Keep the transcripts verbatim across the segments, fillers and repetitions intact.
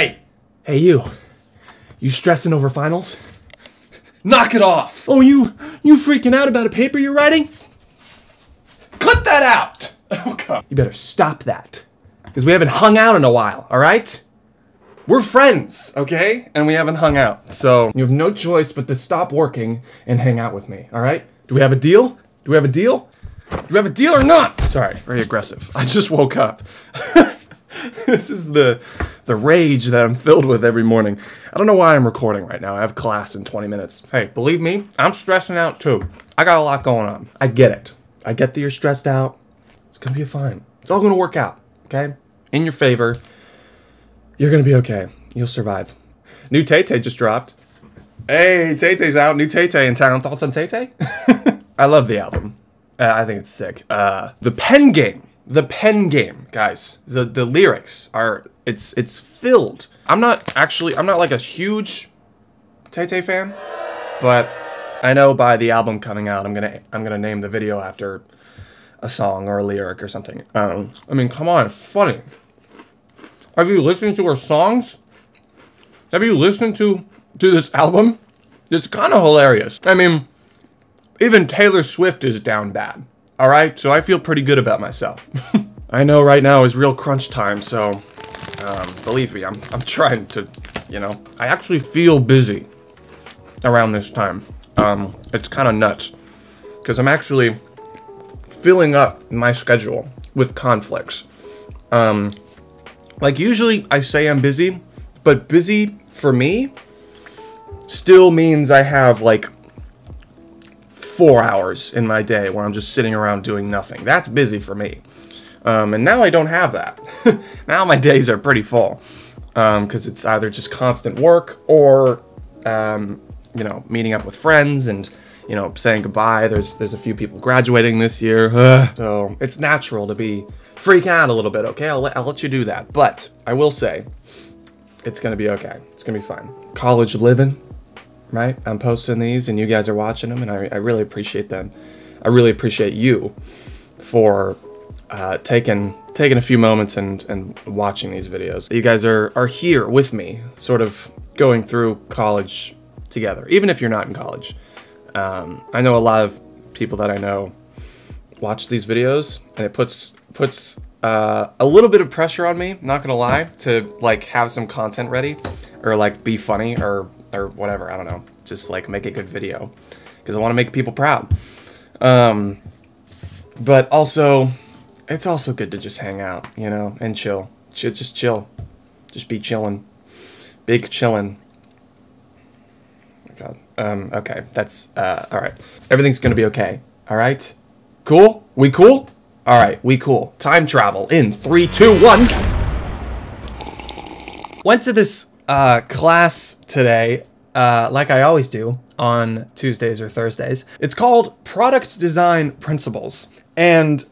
Hey. Hey, you. You stressing over finals? Knock it off! Oh, you, you freaking out about a paper you're writing? Cut that out! Oh, God. You better stop that. Because we haven't hung out in a while, all right? We're friends, okay? And we haven't hung out, so you have no choice but to stop working and hang out with me, all right? Do we have a deal? Do we have a deal? Do we have a deal or not? Sorry, very aggressive. I just woke up. This is the the rage that I'm filled with every morning. I don't know why I'm recording right now. I have class in twenty minutes. Hey, believe me, I'm stressing out too. I got a lot going on. I get it. I get that you're stressed out. It's gonna be fine. It's all gonna work out, okay? In your favor. You're gonna be okay. You'll survive. New Tay-Tay just dropped. Hey, Tay-Tay's out. New Tay-Tay in town. Thoughts on Tay-Tay? I love the album. Uh, I think it's sick. Uh, the pen game. The pen game, guys. The the lyrics are, it's it's filled. I'm not actually, I'm not like a huge Tay-Tay fan, but I know by the album coming out, I'm gonna I'm gonna name the video after a song or a lyric or something. Um, I mean, come on, it's funny. Have you listened to her songs? Have you listened to, to this album? It's kind of hilarious. I mean, even Taylor Swift is down bad. All right, so I feel pretty good about myself. I know right now is real crunch time, so um, believe me, I'm, I'm trying to, you know, I actually feel busy around this time. Um, it's kind of nuts because I'm actually filling up my schedule with conflicts. Um, Like usually I say I'm busy, but busy for me still means I have like four hours in my day where I'm just sitting around doing nothing. That's busy for me. Um, and now I don't have that. Now my days are pretty full because um, it's either just constant work or, um, you know, meeting up with friends and, you know, saying goodbye. There's, there's a few people graduating this year. So it's natural to be freak out a little bit, okay? I'll let, I'll let you do that. But I will say, it's gonna be okay. It's gonna be fine. College living, right? I'm posting these and you guys are watching them and I, I really appreciate them. I really appreciate you for uh, taking taking a few moments and, and watching these videos. You guys are, are here with me, sort of going through college together, even if you're not in college. Um, I know a lot of people that I know watch these videos and it puts puts uh, a little bit of pressure on me, not gonna lie, to like have some content ready or like be funny or or whatever, I don't know, just like make a good video because I want to make people proud. Um, but also, it's also good to just hang out, you know, and chill. Ch just chill. Just be chilling. Big chillin'. Oh, God. Um, okay, that's, uh, all right. Everything's gonna be okay, all right? Cool? We cool? All right, we cool. Time travel in three, two, one. Went to this uh, class today, uh, like I always do on Tuesdays or Thursdays. It's called Product Design Principles. And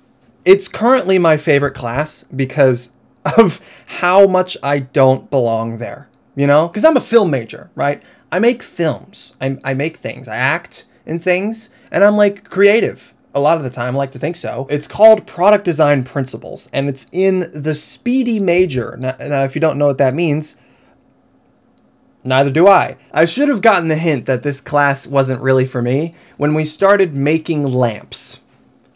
it's currently my favorite class because of how much I don't belong there, you know? Because I'm a film major, right? I make films, I, I make things, I act in things, and I'm like creative. A lot of the time, I like to think so. It's called Product Design Principles, and it's in the speedy major. Now, now, if you don't know what that means, neither do I. I should have gotten the hint that this class wasn't really for me when we started making lamps.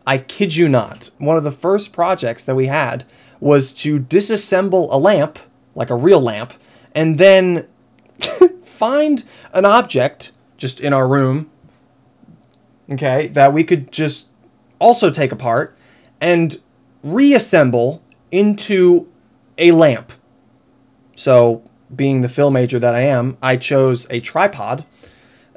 I kid you not. One of the first projects that we had was to disassemble a lamp, like a real lamp, and then find an object just in our room, okay, that we could just also take apart and reassemble into a lamp. So being the film major that I am, I chose a tripod.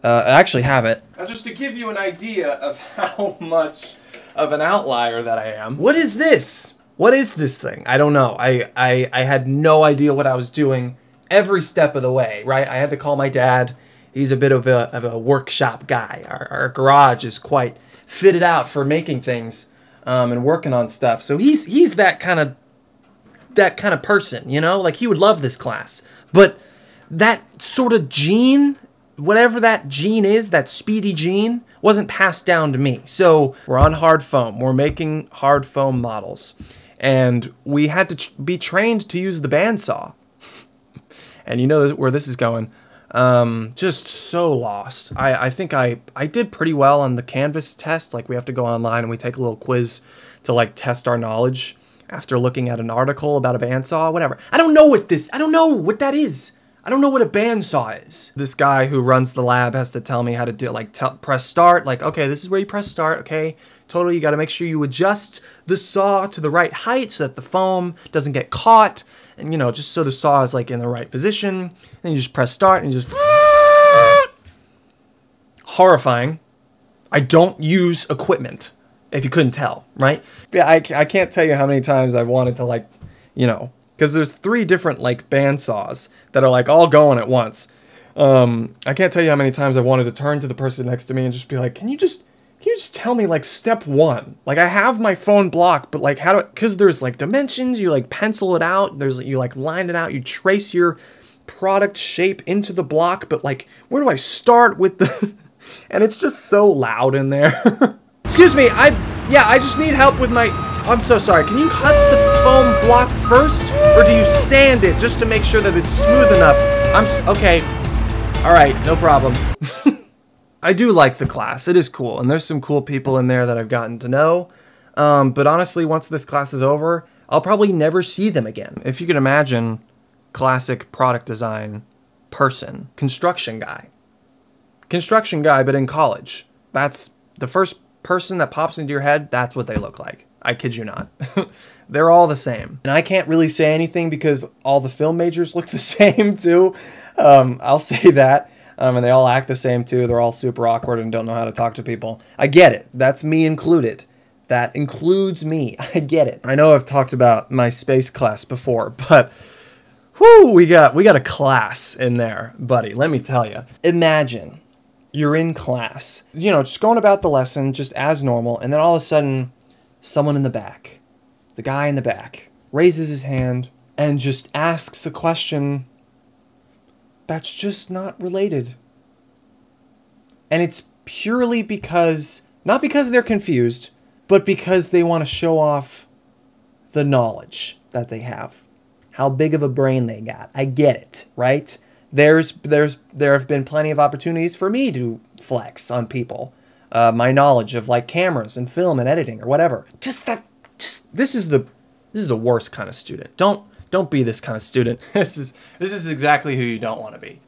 Uh, I actually have it. Now just to give you an idea of how much of an outlier that I am. What is this? What is this thing? I don't know. I, I, I had no idea what I was doing every step of the way, right? I had to call my dad. He's a bit of a, of a workshop guy. Our, our garage is quite fitted out for making things um, and working on stuff. So he's he's that kind of that kind of person, you know? Like he would love this class. But that sort of gene, whatever that gene is, that speedy gene, wasn't passed down to me. So we're on hard foam. We're making hard foam models, and we had to be trained to use the bandsaw. and you know where this is going. Um, just so lost. I, I think I, I did pretty well on the Canvas test. Like, we have to go online and we take a little quiz to like test our knowledge after looking at an article about a bandsaw, whatever. I don't know what this, I don't know what that is. I don't know what a bandsaw is. This guy who runs the lab has to tell me how to do, like, tell, press start. Like, okay, this is where you press start, okay? Totally, you gotta make sure you adjust the saw to the right height so that the foam doesn't get caught. And, you know, just so the saw is, like, in the right position. Then you just press start and you just... Horrifying. I don't use equipment, if you couldn't tell, right? Yeah, I, I can't tell you how many times I've wanted to, like, you know... Because there's three different, like, bandsaws that are, like, all going at once. Um, I can't tell you how many times I've wanted to turn to the person next to me and just be like, can you just, can you just tell me, like, step one? Like, I have my phone blocked, but, like, how do I, because there's, like, dimensions, you, like, pencil it out, there's, you, like, line it out, you trace your product shape into the block, but, like, where do I start with the, and it's just so loud in there. Excuse me, I, yeah, I just need help with my, I'm so sorry, can you cut the foam block first? Or do you sand it just to make sure that it's smooth enough? I'm, okay, all right, no problem. I do like the class, it is cool, and there's some cool people in there that I've gotten to know, um, but honestly, once this class is over, I'll probably never see them again. If you can imagine, classic product design person, construction guy. Construction guy, but in college. That's the first person that pops into your head, that's what they look like. I kid you not. They're all the same. And I can't really say anything because all the film majors look the same too. Um, I'll say that. Um, and they all act the same too. They're all super awkward and don't know how to talk to people. I get it. That's me included. That includes me. I get it. I know I've talked about my space class before, but whoo, we got, we got a class in there, buddy. Let me tell you. Imagine. You're in class, you know, just going about the lesson just as normal, and then all of a sudden, someone in the back, the guy in the back, raises his hand and just asks a question that's just not related. And it's purely because, not because they're confused, but because they want to show off the knowledge that they have. How big of a brain they got. I get it, right? There's, there's, there have been plenty of opportunities for me to flex on people, uh, my knowledge of like cameras and film and editing or whatever. Just that, just this is the, this is the worst kind of student. Don't, don't be this kind of student. This is, this is exactly who you don't want to be.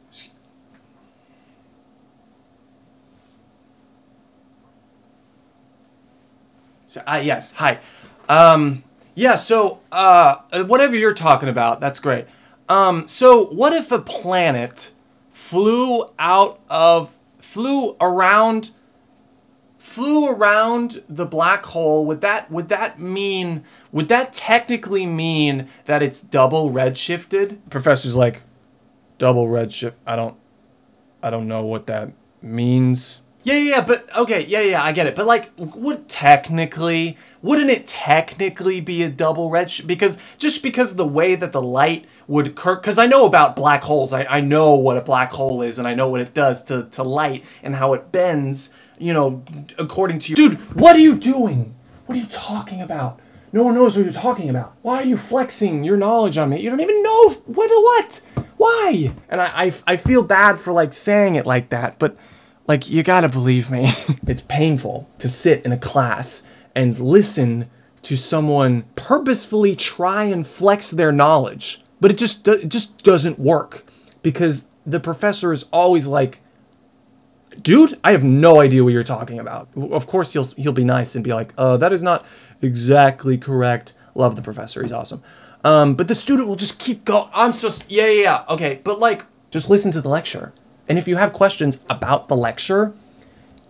So, uh, yes, hi, um, yeah. So, uh, whatever you're talking about, that's great. Um, so what if a planet flew out of, flew around, flew around the black hole? Would that, would that mean, would that technically mean that it's double redshifted? Professor's like, double redshift, I don't, I don't know what that means. Yeah, yeah, yeah, but okay, yeah, yeah, I get it. But like, would technically, wouldn't it technically be a double redshift? Because just because of the way that the light would occur, because I know about black holes, I, I know what a black hole is and I know what it does to, to light and how it bends, you know, according to you. Dude, what are you doing? What are you talking about? No one knows what you're talking about. Why are you flexing your knowledge on me? You don't even know what, what, why? And I, I, I feel bad for like saying it like that, but like, you gotta believe me. It's painful to sit in a class and listen to someone purposefully try and flex their knowledge. But it just, it just doesn't work because the professor is always like, dude, I have no idea what you're talking about. Of course, he'll, he'll be nice and be like, uh, that is not exactly correct. Love the professor. He's awesome. Um, but the student will just keep going. I'm so, yeah, yeah, yeah. Okay. But like, just listen to the lecture. And if you have questions about the lecture,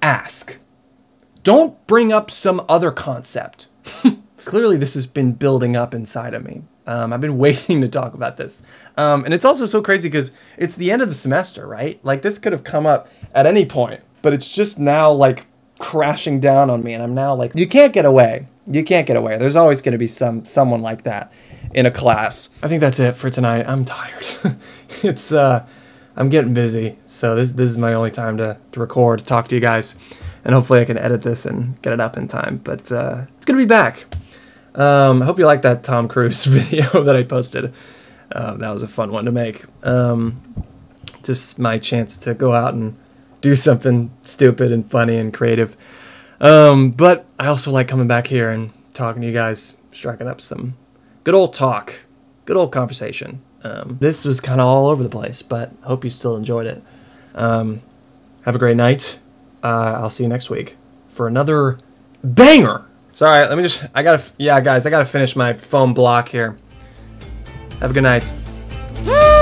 ask. Don't bring up some other concept. Clearly, this has been building up inside of me. Um, I've been waiting to talk about this. Um, and it's also so crazy because it's the end of the semester, right? Like, this could have come up at any point, but it's just now, like, crashing down on me. And I'm now like, you can't get away. You can't get away. There's always going to be some someone like that in a class. I think that's it for tonight. I'm tired. It's, uh... I'm getting busy, so this, this is my only time to, to record, to talk to you guys, and hopefully I can edit this and get it up in time, but uh, it's going to be back. Um, I hope you liked that Tom Cruise video that I posted. Uh, that was a fun one to make. Um, just my chance to go out and do something stupid and funny and creative. Um, but I also like coming back here and talking to you guys, striking up some good old talk, good old conversation. Um, this was kind of all over the place, but hope you still enjoyed it. Um, have a great night. Uh, I'll see you next week for another banger. Sorry, let me just, I gotta, yeah, guys, I gotta finish my phone block here. Have a good night.